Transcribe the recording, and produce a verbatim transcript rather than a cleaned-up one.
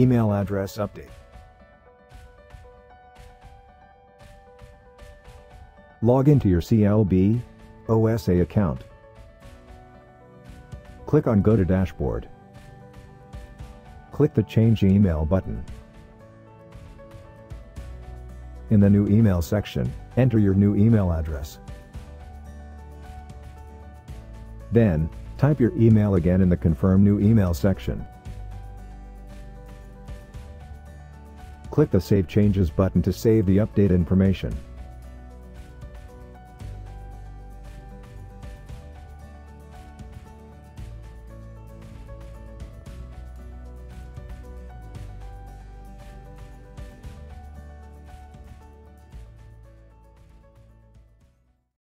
Email address update. Log into your C L B O S A account. Click on Go to Dashboard. Click the Change Email button. In the New Email section, enter your new email address. Then, type your email again in the Confirm New Email section. Click the Save Changes button to save the update information.